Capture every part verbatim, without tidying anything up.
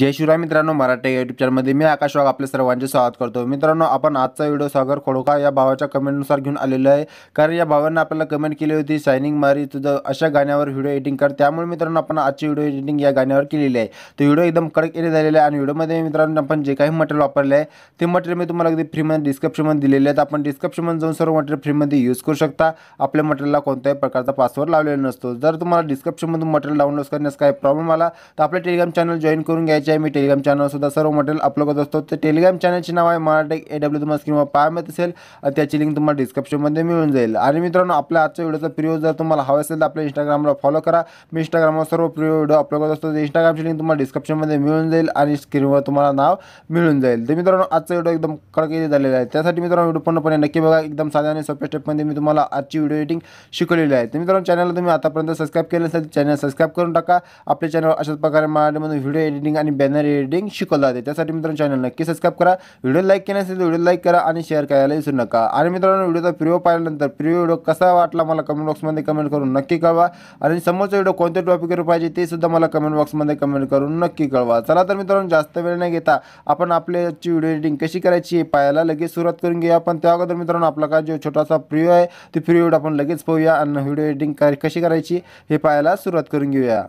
जय शिवराय मित्रांनो, मराठी यूट्यूब चॅनलमध्ये मी आकाश वाघ आपले सर्वांचे स्वागत करतो। मित्रांनो, आपण आजचा व्हिडिओ सागर खोडका या भावाच्या कमेंटनुसार घेऊन आलेलो आहे, कारण या भावाने आपल्याला कमेंट केली होती शायनिंग मारी तुझं अशा गाण्यावर व्हिडिओ एडिटिंग कर। त्यामुळे मित्रांनो आपण आजची व्हिडिओ एडिटिंग या गाण्यावर केलेली आहे। तो व्हिडिओ एकदम कडक एडिट झालेला आहे आणि व्हिडिओमध्ये मित्रांनो आपण जे काही मटेरियल वापरले आहे ते मटेरियल मी तुम्हाला अगदी फ्रीमध्ये डिस्क्रिप्शनमध्ये दिलेले आहेत। आपण डिस्क्रिप्शनमध्ये जाऊन सर्व मटेरियल फ्रीमध्ये यूज करू शकता। आपल्या मटेरियलला कोणत्याही प्रकारचा पासवर्ड लावलेला नसतो। जर तुम्हाला डिस्क्रिप्शनमध्ये मटेरियल डाउनलोड करण्यास काही प्रॉब्लेम आला तर आपले टेलिग्राम चॅनल जॉईन करून घ्या। मी टेलिग्राम चॅनल सुद्धा सर्व मटेरियल अपलोड करत असतो। ते टेलिग्राम चॅनलचे नाव आहे मराठी एडब्ल्यू, तुम्हाला स्क्रीनवर पाहायला मिळत असेल आणि त्याची लिंक तुम्हाला डिस्क्रिप्शनमध्ये मिळून जाईल। आणि मित्रांनो आपल्या आजच्या व्हिडिओचा प्रिव्ह्यू जर तुम्हाला हवा असेल तर आपल्या इंस्टाग्रामला फॉलो करा। मी इंस्टाग्रामवर सर्व प्रिव्ह्यू व्हिडिओ अपलोड करत असतो। इंस्टाग्रामची लिंक तुम्हाला डिस्क्रिप्शनमध्ये मिळून जाईल आणि स्क्रीनवर तुम्हाला नाव मिळून जाईल। तर मित्रांनो आजचा व्हिडिओ एकदम कडक झालेला आहे, त्यासाठी मित्रांनो व्हिडिओ पूर्णपणे नक्की बघा। एकदम साध्या आणि सोप्या स्टेपमध्ये मी तुम्हाला आजची व्हिडिओ एडिटिंग शिकवलेली आहे। तर मित्रांनो चॅनलला तुम्ही आतापर्यंत सबस्क्राईब केलं नसेल चॅनल सबस्क्राईब करून टाका। आपल्या चॅनलवर अशाच प्रकारे मराठीमध्ये व्हिडिओ एडिटिंग बॅनर एडिटिंग शिकवला जाते। त्यासाठी मित्रांनो चॅनल नक्की सबस्क्राइब करा। व्हिडिओ लाईक केला असेल तर व्हिडिओ लाईक करा आणि शेअर करायला विसरू नका। आणि मित्रांनो व्हिडिओचा प्रिव्ह्यू पाहिल्यानंतर प्रिव्ह्यू व्हिडिओ कसा वाटला मला कमेंट बॉक्समध्ये कमेंट करून नक्की कळवा। आणि समोरचा व्हिडिओ कोणत्या टॉपिकवर पाहिजे ते सुद्धा मला कमेंट बॉक्समध्ये कमेंट करून नक्की कळवा। चला तर मित्रांनो जास्त वेळ न घेता आपण आपल्याची व्हिडिओ एडिटिंग कशी करायची पाहायला लगेच सुरुवात करून घेऊया। पण त्या अगोदर मित्रांनो आपला का जो छोटासा प्रिव्ह्यू आहे ते प्रिव्ह्यू आपण लगेच पाहूया आणि व्हिडिओ एडिटिंग कशी करायची हे पाहायला सुरुवात करून घेऊया।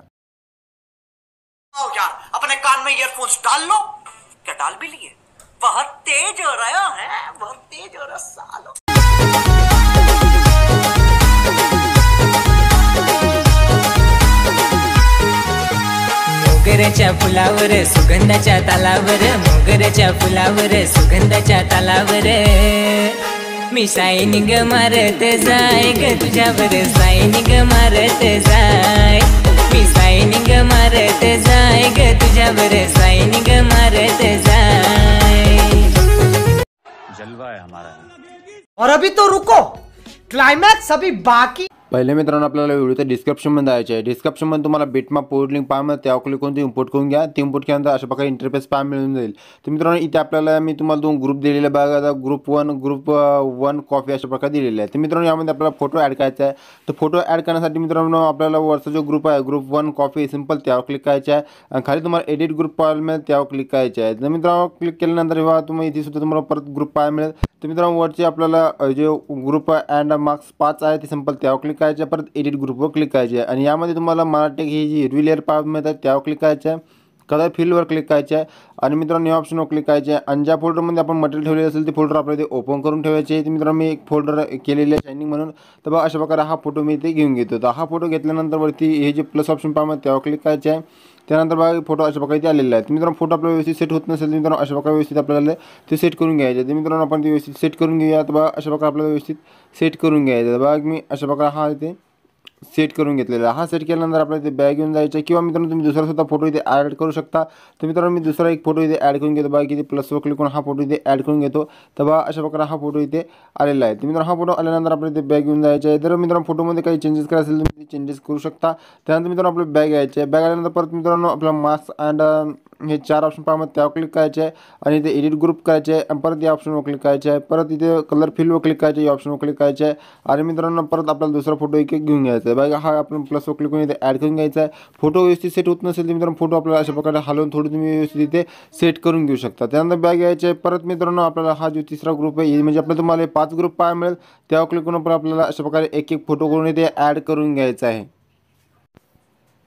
कान में ईयरफोन्स डाल लो, क्या डाल भी लिए? बहुत तेज हो रहा है, बहुत तेज हो रहा सालो। मोगऱ्याच्या फुलावर सुगंधाच्या तालावर, मोगऱ्याच्या फुलावर सुगंधाच्या तालावर, मी शायनिंग मारत जाय ग तुझ्यावर, शायनिंग मारत जाय, मी शायनिंग मारत जाय ग तुझ्यावर, शायनिंग मारत जाय। जलवा है हमारा और अभी तो रुको, क्लाइमैक्स अभी बाकी। पहले मित्रांनो आपल्याला व्हिडिओच्या डिस्क्रिप्शनमध्ये जायचं आहे। डिस्क्रिप्शनमध्ये तुम्हाला बिटमॅप पोर्ट लिंक पाहायला मिळेल, त्यावर क्लिक करून ती इम्पोर्ट करून घ्या। ती इम्पोर्ट केल्यानंतर अशा प्रकारे इंटरफेस पाहायला मिळून जाईल। तर मित्रांनो इथे आपल्याला मी तुम्हाला दोन ग्रुप दिलेले बघा, group one group one copy अशा प्रकारे दिलेले आहे। तर मित्रांनो यामध्ये आपल्याला फोटो ॲड करायचा आहे। तर फोटो ॲड करण्यासाठी मित्रांनो आपल्याला वरचा जो ग्रुप आहे ग्रुप वन कॉफी सिंपल त्यावर क्लिक करायचं आहे। खाली तुम्हाला एडिट ग्रुप पाहायला मिळेल, त्यावर क्लिक करायचं आहे। तर मित्रांनो क्लिक केल्यानंतर जेव्हा तुम्ही इथे सुद्धा तुम्हाला परत ग्रुप पाहायला मिळेल। तर मित्रांनो वरचे आपल्याला जे ग्रुप अँड मार्क्स पाच आहे ते सिंपल त्यावर क्लिक करायचं आहे। परत एडिट ग्रुपवर क्लिक करायचं आहे आणि यामध्ये तुम्हाला मराठी ही जी हिरवी लेअर पाहायला मिळतात त्यावर क्लिक करायचं आहे। कलर फील्डवर क्लिक करायचं आहे आणि मित्रांनो या ऑप्शनवर क्लिक करायचं आहे। आणि ज्या फोल्डरमध्ये आपण मटेरियल ठेवलेलं असेल ते फोल्डर आपल्याला ते ओपन करून ठेवायचे आहे। मित्रांनो मी एक फोल्डर केलेले आहे शायनिंग म्हणून, तर बघा अशा प्रकारे हा फोटो मी इथे घेऊन घेतो। तर हा फोटो घेतल्यानंतर वरती हे जे प्लस ऑप्शन पाहतात त्यावर क्लिक करायचं आहे। त्यानंतर बघा फोटो अशा प्रकारे ते आलेला आहे। तर मित्रांनो फोटो आपल्याला व्यवस्थित सेट होत नसेल तर मित्रांनो अशा प्रकारे व्यवस्थित आपल्याला ते सेट करून घ्यायचे आहे। तर मित्रांनो आपण ते व्यवस्थित सेट करून घेऊया। तर बघा अशा प्रकारे आपल्याला व्यवस्थित सेट करून घ्यायचं आहे। बघा मी अशा प्रकारे हा इथे सेट करून घेतलेला। हा सेट केल्यानंतर आपल्याला इथे बॅग घेऊन जायचं आहे किंवा मित्रांनो तुम्ही दुसरा सुद्धा फोटो इथे ॲड करू शकता। तर मित्रांनो मी दुसरा एक फोटो इथे ॲड करून घेतो। बघा किती प्लसवर क्लिक करून हा फोटो इथे ॲड करून घेतो। तर बघा अशा प्रकारे हा फोटो इथे आलेला आहे। तर मित्रांनो हा फोटो आल्यानंतर आपल्याला इथे बॅग घेऊन जायचं आहे। तर मित्रांनो फोटोमध्ये काही चेंजेस करायचे असेल तुम्ही चेंजेस करू शकता। त्यानंतर मित्रांनो आपल्याला बॅग यायचे आहे। बॅग आल्यानंतर परत मित्रांनो आपला मार्क्स अँड हे चार ऑप्शन पाहायला त्यावर क्लिक करायचे आहे आणि इथे एडिट ग्रुप करायचे आहे। परत या ऑप्शनवर क्लिक करायचे आहे। परत इथे कलर फील्डवर क्लिक करायचे, या ऑप्शनवर क्लिक करायचे आहे आणि मित्रांनो परत आपल्याला दुसरा फोटो एक एक घेऊन घ्यायचा आहे। बघा हा आपण प्लसवर क्लिक करून इथे ॲड करून घ्यायचा आहे। फोटो व्यवस्थित सेट होत नसेल तर मित्रांनो फोटो आपल्याला अशा प्रकारे हलवून थोडं तुम्ही व्यवस्थित इथे सेट करून घेऊ शकता। त्यानंतर बॅग यायचे आहे। परत मित्रांनो आपल्याला हा जो तिसरा ग्रुप आहे म्हणजे आपल्याला तुम्हाला पाच ग्रुप पाहायला मिळेल, त्यावर क्लिक करून आपल्याला अशा प्रकारे एक एक फोटो करून इथे ॲड करून घ्यायचा आहे।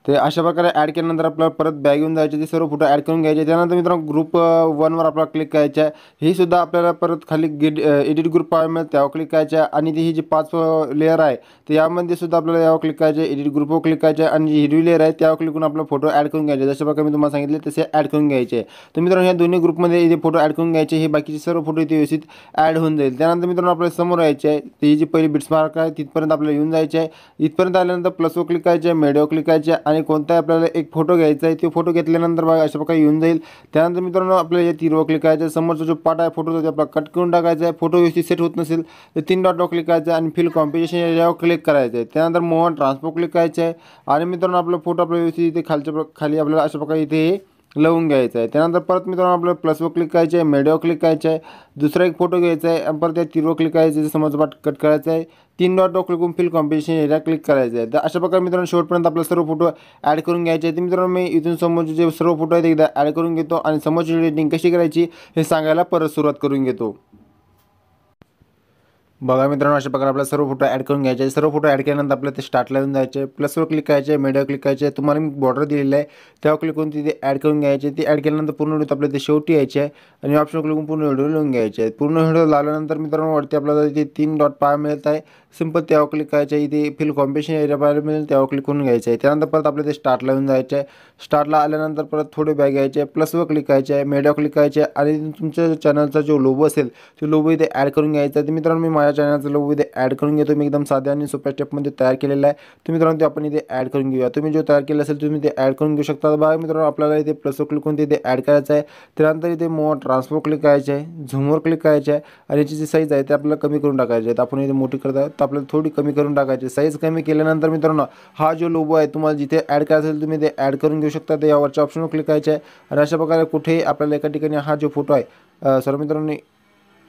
तर अशा प्रकारे ॲड केल्यानंतर आपल्याला परत बॅग घेऊन जायचे, ते सर्व फोटो ॲड करून घ्यायचे। त्यानंतर मित्रांनो ग्रुप वनवर आपल्याला क्लिक करायचं आहे। हे सुद्धा आपल्याला परत खाली गेट एडिट ग्रुप पाहायला मिळेल, त्यावर क्लिक करायचं आहे। आणि ही जी पाच लेअर आहे तर यामध्ये सुद्धा आपल्याला यावर क्लिक करायचं आहे, एडिट ग्रुपवर क्लिक करायचं आहे आणि जी हिरवी लेअर आहे त्यावर क्लिक करून आपला फोटो ॲड करून घ्यायचे। जशा प्रकारे मी तुम्हाला सांगितले तसे ॲड करून घ्यायचे। तर मित्रांनो ह्या दोन्ही ग्रुपमध्ये इथे फोटो ॲड करून घ्यायचे, हे बाकीचे सर्व फोटो इथे व्यवस्थित ॲड होऊन जाईल। त्यानंतर मित्रांनो आपल्याला समोर यायचे आहे, तर ही जी पहिली बिट्स मार्क आहे तिथपर्यंत आपल्याला येऊन जायचे आहे। इथपर्यंत आल्यानंतर प्लसवर क्लिक करायचे आहे, मेडिओ क्लिक करायचे आहे आणि कोणताही आपल्याला एक फोटो घ्यायचा आहे। तो फोटो घेतल्यानंतर बघा अशा प्रकारे येऊन जाईल। त्यानंतर मित्रांनो आपल्याला या तीनवर क्लिक करायचं आहे, समोरचा जो पार्ट आहे फोटोचा तो आपल्याला कट करून टाकायचा आहे। फोटो व्यवस्थित सेट होत नसेल तर तीन डॉटवर क्लिक करायचं आहे आणि फिल कॉम्पिटिशन यावर क्लिक करायचं आहे। त्यानंतर मोहन ट्रान्सफर क्लिक करायचं आहे आणि मित्रांनो आपला फोटो आपल्या व्यवस्थित इथे खालच्या खाली आपल्याला अशा प्रकारे इथे लावून घ्यायचा आहे। त्यानंतर परत मित्रांनो आपल्याला प्लसवर क्लिक करायचं आहे, मीडियावर क्लिक करायचं आहे, दुसरा एक फोटो घ्यायचा आहे आणि परत त्या तीरवर क्लिक करायचं आहे, समजबाट कट करायचं आहे, तीन डॉटवर क्लिक करून फिल कॉम्बिनेशन एरिया क्लिक करायचं आहे। तर अशा प्रकारे मित्रांनो शेवटपर्यंत आपला सर्व फोटो ॲड करून घ्यायचे आहेत। मित्रांनो मी इथून समोरचे जे सर्व फोटो आहेत एकदा ॲड करून घेतो आणि समोरची एडिटिंग कशी करायची हे सांगायला परत सुरुवात करून घेतो। बघा मित्रांनो अशा प्रकारे आपल्याला सर्व फोटो ॲड करून घ्यायचे आहे। सर्व फोटो ॲड केल्यानंतर आपल्याला ते स्टार्टला येऊन जायचे, प्लसवर क्लिक करायचे, मीडियावर क्लिक करायचे, तुम्हाला मी बॉर्डर दिलेली आहे त्यावर क्लिक करून तिथे ॲड करून घ्यायचे। ती ॲड केल्यानंतर पूर्ण व्हिडिओ आपल्याला ते शेवटी यायचे आहे आणि ऑप्शन क्लिक करून पूर्ण व्हिडिओ लावून घ्यायचे आहे। पूर्ण व्हिडिओ लावल्यानंतर मित्रांनो वरती आपल्याला इथे तीन डॉट पाहाय मिळत आहे, सिंपल त्यावर क्लिक करायचे आहे, इथे फिल कॉम्बिनेशन एरिया पाहायला मिळेल त्यावर क्लिक करून घ्यायचे आहे। त्यानंतर परत आपल्याला ते स्टार्टला येऊन जायचे आहे, स्टार्टला आल्यानंतर परत थोडे बॅग यायचे, प्लसवर क्लिक करायचे आहे, मीडियावर क्लिक करायचे आणि तुमच्या चॅनलचा जो लोगो असेल तो लोगो इथे ॲड करून घ्यायचा आहे। तर मित्रांनो मी चॅनलचं लोगो इथे ॲड करून घेतो, मी एकदम साध्या आणि सोप्या स्टेपमध्ये तयार केलेला आहे। तुम्ही मित्रांनो ते आपण इथे ॲड करून घेऊया, तुम्ही जो तयार केला असेल तुम्ही ते ॲड करून घेऊ शकता। बघा मित्रांनो आपल्याला इथे प्लसवर क्लिक करून तिथे ॲड करायचं आहे, त्यानंतर इथे मोठा ट्रान्सफर क्लिक करायचं आहे, झूमवर क्लिक करायचं आहे आणि याची जी साईज आहे ते आपल्याला कमी करून टाकायची आहे। तर आपण इथे मोठी करत आहोत तर आपल्याला थोडी कमी करून टाकायची आहे। साईज कमी केल्यानंतर मित्रांनो हा जो लोगो आहे तुम्हाला जिथे ॲड करायचा असेल तुम्ही ते ॲड करून घेऊ शकता, तर यावरच्या ऑप्शनवर क्लिक करायचं आहे आणि अशा प्रकारे कुठेही आपल्याला एका ठिकाणी हा जो फोटो आहे सॉरी मित्रांनो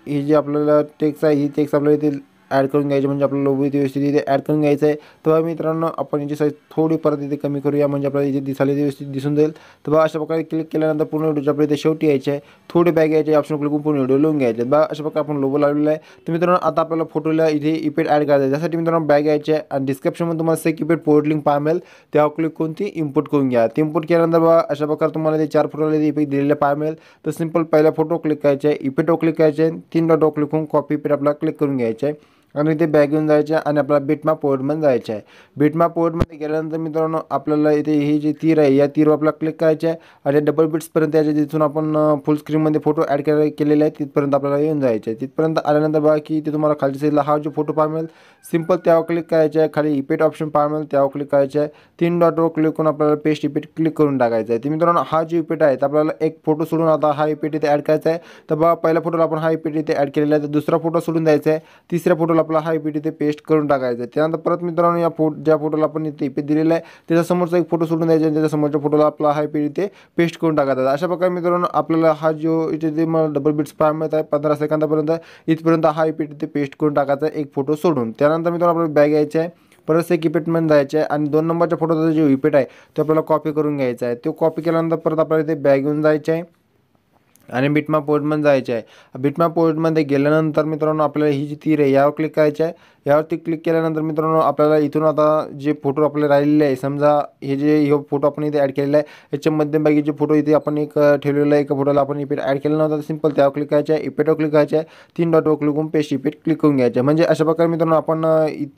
ही जी आपल्याला टेक्स्ट आहे ही टेक्स्ट आपल्याला इथे ॲड करून घ्यायची, म्हणजे आपल्याला लोगो इथे व्यवस्थित इथे ॲड करून घ्यायचं आहे। तेव्हा मित्रांनो आपण याची साईज थोडी परत इथे कमी करूया, म्हणजे आपल्याला इथे दिसायला व्यवस्थित दिसून जाईल। तर बघा अशा प्रकारे क्लिक केल्यानंतर पूर्ण व्हिडिओच्या आपल्याला इथे शेवटी यायचे आहे, थोडे बॅग यायचे ऑप्शन क्लिक करून पूर्ण व्हिडिओ लावून घ्यायचे। बघा अशा प्रकारे आपण लोगो लावलेला आहे। तर मित्रांनो आता आपल्याला फोटोला इथे इफेक्ट ॲड करायचा आहे, त्यासाठी मित्रांनो बॅग यायचे आहे आणि डिस्क्रिप्शनमध्ये तुम्हाला एक इफेक्ट पोर्ट लिंक पाहायला मिळेल त्यावर क्लिक करून ती इम्पोर्ट करून घ्या। ती इम्पोर्ट केल्यानंतर बघा अशा प्रकारे तुम्हाला ते चार फोटोला इफेक्ट दिलेले पाहायला मिळेल। तर सिंपल पहिला फोटो क्लिक करायचा आहे, इफेक्टवर क्लिक करायचे, तीन डॉटवर क्लिक करून कॉपी इफेक्ट आपल्याला क्लिक करून घ्यायचे आहे आणि इथे बॅग घेऊन जायचे आणि आपल्याला बिटमॅप पोर्टमध्ये जायचं आहे। बिटमॅप पोर्टमध्ये गेल्यानंतर मित्रांनो आपल्याला इथे ही जी तीर आहे या तीरवर आपल्याला क्लिक करायचे आहे आणि डबल बिट्सपर्यंत याच्या जिथून आपण फुल स्क्रीनमध्ये फोटो ॲड केले केलेला आहे तिथपर्यंत आपल्याला येऊन जायचे आहे। तिथपर्यंत आल्यानंतर बघा की इथे तुम्हाला खालच्या साईडला हा जो फोटो पाहायला मिळेल सिंपल त्यावर क्लिक करायचे आहे, खाली इफेक्ट ऑप्शन पाहायला मिळेल त्यावर क्लिक करायचे आहे, तीन डॉटवर क्लिक करून आपल्याला पेस्ट इफेक्ट क्लिक करून टाकायचं आहे। ते मित्रांनो हा जो इफेक्ट आहे आपल्याला एक फोटो सोडून आता हा इफेक्ट इथे ॲड करायचा आहे। तर बघा पहिल्या फोटोला आपण हा इफेक्ट इथे ॲड केलेला आहे, तर दुसरा फोटो सोडून द्यायचा आहे, तिसऱ्या फोटोला आपला हा इफेक्ट इथे पेस्ट करून टाकायचा आहे। त्यानंतर परत मित्रांनो या फो ज्या फोटोला आपण इथे इफेक्ट दिलेला आहे त्याच्या समोरचा एक फोटो सोडून द्यायचा आणि त्याच्या समोरच्या फोटोला आपला हा इफेक्ट इथे पेस्ट करून टाकायचा आहे। अशा प्रकारे मित्रांनो आपल्याला हा जो इथे जे मला डबल बिट्स पाहायला मिळत आहे पंधरा सेकंदापर्यंत इथपर्यंत हा इफेक्ट इथे पेस्ट करून टाकायचा आहे एक फोटो सोडून। त्यानंतर मित्रांनो आपल्याला बॅग यायचं आहे, परत एक इफेक्टमध्ये जायचं आहे आणि दोन नंबरच्या फोटोचा जो इफेक्ट आहे तो आपल्याला कॉपी करून घ्यायचा आहे। तो कॉपी केल्यानंतर परत आपल्याला इथे बॅग घेऊन जायचं आहे आणि बिटमॅप पोर्टमध्ये जायचं आहे। बिटमॅप पोर्टमध्ये गेल्यानंतर मित्रांनो आपल्याला ही जी तीर आहे यावर क्लिक करायचं आहे, यावरती क्लिक केल्यानंतर मित्रांनो आपल्याला इथून आता जे फोटो आपले राहिलेले आहे समजा हे जे हे फोटो आपण इथे ॲड केलेला आहे याच्या मध्यभागी जे फोटो इथे आपण एक ठेवलेला आहे एका फोटोला आपण इफेक्ट ॲड केला नव्हता, सिंपल त्यावर क्लिक करायचं आहे, इफेक्टवर क्लिक करायचं आहे, तीन डॉटवर क्लिक करून पेस्ट इफेक्ट क्लिक करून घ्यायचं आहे। म्हणजे अशा प्रकारे मित्रांनो आपण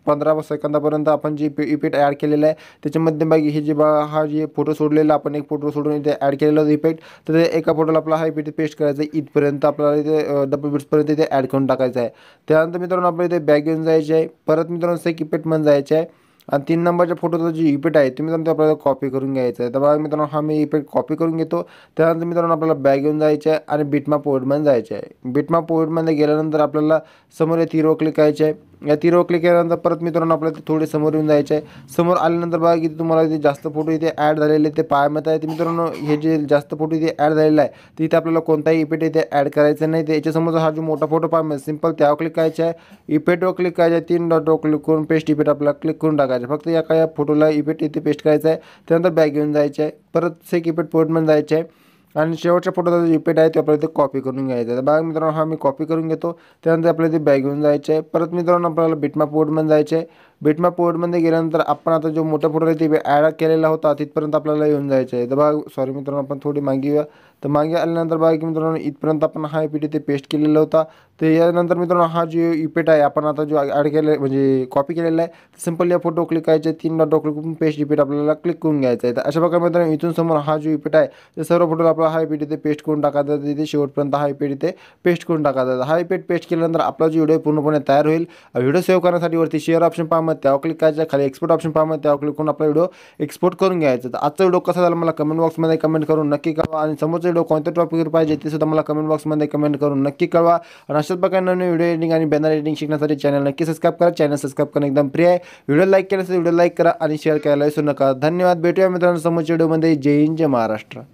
पंधरा सेकंदापर्यंत आपण जे इफेक्ट ॲड केलेला आहे त्याच्या मध्यभागी हे जे बा हा जे फोटो सोडलेला आपण एक फोटो सोडून इथे ॲड केलेला होता इफेक्ट, तर एका फोटोला आपला हा इफेक्ट पेस्ट करायचं आहे, इथपर्यंत आपल्याला इथे डबल बिट्सपर्यंत इथे ॲड करून टाकायचं आहे। त्यानंतर मित्रांनो आपल्याला इथे बॅग घेऊन जायचे, परत मित्रांनो सेक इफेक्ट मध्ये जायचं आहे आणि तीन नंबरच्या फोटोचा जो इफेक्ट आहे तुम्ही मित्रांनो आपल्याला कॉपी करून घ्यायचा आहे। तर बघा मित्रांनो हा मी इफेक्ट कॉपी करून घेतो। त्यानंतर मित्रांनो आपल्याला बॅग घेऊन जायचं आहे आणि बिटमॅप पोर्टमध्ये जायचं आहे। बिटमॅप पोर्टमध्ये गेल्यानंतर आपल्याला समोर या तीरवर क्लिक करायचं आहे, या तीरवर क्लिक केल्यानंतर परत मित्रांनो आपल्याला थोडे समोर येऊन जायचं आहे। समोर आल्यानंतर बघा की तुम्हाला इथे जास्त फोटो इथे ॲड झालेले ते पाहायला मिळत आहे। ते मित्रांनो हे जे जास्त फोटो इथे ॲड झालेला आहे तर इथे आपल्याला कोणताही इफेक्ट इथे ॲड करायचा नाही, तर याच्यासमोर हा जो मोठा फोटो पाहायला मिळेल सिंपल त्यावर क्लिक करायचा आहे, इफेक्टवर क्लिक करायचा आहे, तीन डॉटवर क्लिक करून पेस्ट इफेक्ट आपल्याला क्लिक करून टाकायचा आहे। फक्त या काय फोटोला इफेक्ट इथे पेस्ट करायचा आहे, त्यानंतर बॅग घेऊन जायचं आहे, परत सेक इफेक्ट पोर्टमध्ये जायचं आहे आणि शेवटच्या फोटोचा जो इफेक्ट आहे तो आपल्याला ते कॉपी करून घ्यायचा आहे। बघा मित्रांनो हा मी कॉपी करून घेतो, त्यानंतर आपल्याला ते बॅग घेऊन जायचं आहे, परत मित्रांनो आपल्याला बिटमॅप पोर्टमध्ये जायचं आहे। बिटमॅप पोर्टमध्ये गेल्यानंतर आपण आता जो मोठा फोटो आहे ते ॲड केलेला होता तिथपर्यंत आपल्याला येऊन जायचं आहे। तर बघा सॉरी मित्रांनो आपण थोडी मागे येऊया, तर मागे आल्यानंतर बघा की मित्रांनो इथपर्यंत आपण हा इफेक्ट इथे पेस्ट केलेला होता, तर यानंतर मित्रांनो हा जो इफेक्ट आहे आपण आता जो ॲड केले म्हणजे कॉपी केलेला आहे सिंपल या फोटो क्लिक करायचे, तीन डॉट क्लिक करून पेस्ट इफेक्ट आपल्याला क्लिक करून घ्यायचा आहे। तर अशा प्रकारे मित्रांनो इथून समोर हा जो इफेक्ट आहे ते सर्व फोटोला आपला हा इफेक्ट इथे पेस्ट करून टाकायचा, तिथे शेवटपर्यंत हा इफेक्ट इथे पेस्ट करून टाकायचा। हा इफेक्ट पेस्ट केल्यानंतर आपला जो व्हिडिओ पूर्णपणे तयार होईल। व्हिडिओ सेव्ह करण्यासाठी वरती शेअर ऑप्शन पाहा त्यावर क्लिक करायचं, खाली एक्सपोर्ट ऑप्शन पाहा त्यावर क्लिक करून आपला व्हिडिओ एक्सपोर्ट करून घ्यायचा। तर आजचा व्हिडिओ कसा झाला मला कमेंट बॉक्समध्ये कमेंट करून नक्की कळवा आणि समोरचा व्हिडिओ कोणत्या टॉपिकवर पाहिजे ते सुद्धा मला कमेंट बॉक्समध्ये कमेंट करून नक्की कळवा। आणि अशाच प्रकारे नवीन व्हिडिओ एडिटिंग आणि बॅनर एडिटिंग शिकण्यासाठी चॅनल नक्की सबस्क्राईब करा, चॅनल सबस्क्राईब करणं एकदम फ्री आहे। व्हिडिओ लाईक केल्यास व्हिडिओ लाईक करा आणि शेअर करायला विसरू नका। धन्यवाद, भेटूया मित्रांनो समोरच्या व्हिडिओमध्ये। जय हिंद, जय महाराष्ट्र।